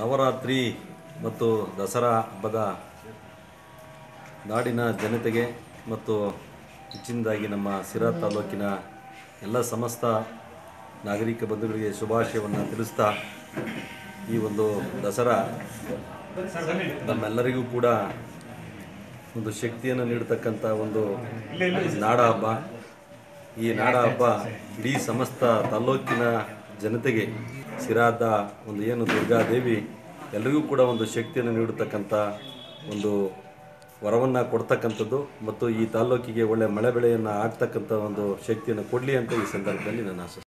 ನವರಾತ್ರಿ ಮತ್ತು ದಸರಾ ಹಬ್ಬದ ನಾಡಿನ ಜನತೆಗೆ ಮತ್ತು ಹೆಚ್ಚಿನದಾಗಿ ನಮ್ಮ ಸಿರಾ ತಾಲೂಕಿನ ಎಲ್ಲ ಸಮಸ್ತ ನಾಗರಿಕ ಬಂಧುಗಳಿಗೆ ಶುಭಾಶಯವನ್ನು ತಿಳಿಸ್ತಾ ಈ ಒಂದು ದಸರಾ ನಮ್ಮೆಲ್ಲರಿಗೂ ಕೂಡ ಒಂದು ಶಕ್ತಿಯನ್ನು ನೀಡತಕ್ಕಂಥ ಒಂದು ನಾಡ ಹಬ್ಬ. ಈ ನಾಡ ಹಬ್ಬ ಇಡೀ ಸಮಸ್ತ ತಾಲೂಕಿನ ಜನತೆಗೆ ಸಿರಾದ ಒಂದು ಏನು ದುರ್ಗಾದೇವಿ ಎಲ್ಲರಿಗೂ ಕೂಡ ಒಂದು ಶಕ್ತಿಯನ್ನು ನೀಡತಕ್ಕಂಥ ಒಂದು ವರವನ್ನು ಕೊಡ್ತಕ್ಕಂಥದ್ದು ಮತ್ತು ಈ ತಾಲೂಕಿಗೆ ಒಳ್ಳೆಯ ಮಳೆ ಬೆಳೆಯನ್ನು ಆಗ್ತಕ್ಕಂಥ ಒಂದು ಶಕ್ತಿಯನ್ನು ಕೊಡಲಿ ಅಂತ ಈ ಸಂದರ್ಭದಲ್ಲಿ ನನ್ನ ಆಸೆ.